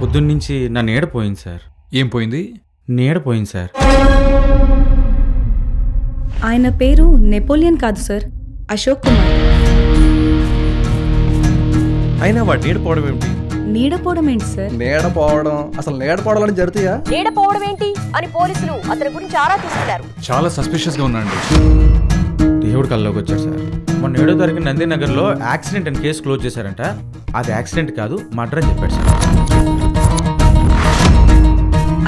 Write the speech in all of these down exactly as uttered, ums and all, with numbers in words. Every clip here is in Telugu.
పొద్దున్నుంచి నా నీడ పోయింది సార్. ఏం పోయింది? నీడ పోయింది సార్. ఆయన పేరు నెపోలియన్ కాదు సార్, అశోక్ కుమార్. అయినా వాడు నీడ పోవడం ఏమిటి? నీడ పోవడం ఏంటి సార్? నీడ పోవడం అసలు నీడ పోవడం జరుగుతాయా? నీడ పోవడం ఏంటి అని పోలీసులు అతని గురించి ఆరా తీస్తున్నారు. చాలా సస్పిషియస్ గా ఉన్నాడు. దేవుడు కల్లోకి వచ్చారు సార్. మొన్న ఏడో తారీఖు నందినగర్ లో యాక్సిడెంట్ అని కేసు క్లోజ్ చేశారంట. అది యాక్సిడెంట్ కాదు, మర్డర్ అని చెప్పాడు సార్.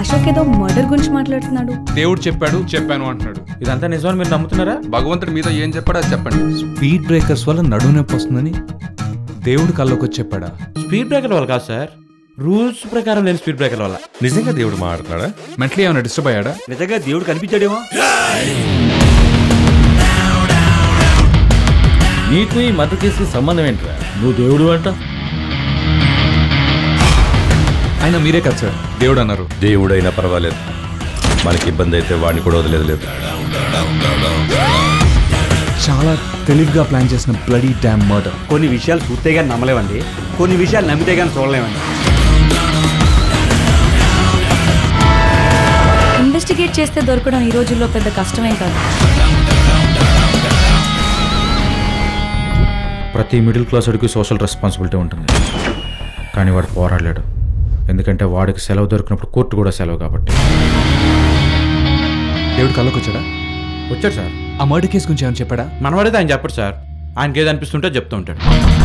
అశోక్ ఏదో మర్డర్ గురించి మాట్లాడుతున్నాడు. దేవుడు చెప్పాడు, చెప్పాను అంటున్నాడు. ఇదంతా నిజమని మీరు నమ్ముతున్నారా? భగవంతుడు మీతో ఏం చెప్పాడు అది చెప్పండి. స్పీడ్ బ్రేకర్స్ వల్ల నడుము నొప్పి వస్తుందని దేవుడు కల్లోకి వచ్చి చెప్పాడా? స్పీడ్ బ్రేకర్ వల్ల కాదు సార్, రూల్స్ ప్రకారం లేని స్పీడ్ బ్రేకర్ వల్ల. నిజంగా దేవుడు మాట్లాడాడా? మెంటలీ ఏమైనా డిస్టర్బ్ అయ్యాడా? నిజంగా దేవుడు కనిపించాడేమో. నీకు ఈ మర్డర్ కేసుకి సంబంధం ఏంట్రా? నువ్వు దేవుడు అంట. ఆయన మీరే కదా సార్ దేవుడు అన్నారు. దేవుడైనా పర్వాలేదు, మనకి ఇబ్బంది అయితే వాడిని కూడా వదిలేదలేదు. చాలా తెలివిగా ప్లాన్ చేసిన బ్లడీ డ్యామ్ మర్డర్. కొన్ని విషయాలు పూర్తిగా నమ్మలేవండి, కొన్ని విషయాలు నమ్మితే కానీ చూడలేమండి. ఇన్వెస్టిగేట్ చేస్తే దొరకడం ఈ రోజుల్లో పెద్ద కష్టమే కాదు. ప్రతి మిడిల్ క్లాస్ వాడికి సోషల్ రెస్పాన్సిబిలిటీ ఉంటుంది, కానీ వాడు పోరాడలేడు. ఎందుకంటే వాడికి సెలవు దొరికినప్పుడు కోర్టు కూడా సెలవు. కాబట్టి దేవుడు కళ్ళకి వచ్చాడా? వచ్చాడు సార్. ఆ మర్డర్ కేసు గురించి ఏమైనా చెప్పాడా? మనవాడైతే ఆయన చెప్పాడు సార్. ఆయనకి ఏది అనిపిస్తుంటే చెప్తూ ఉంటాడు.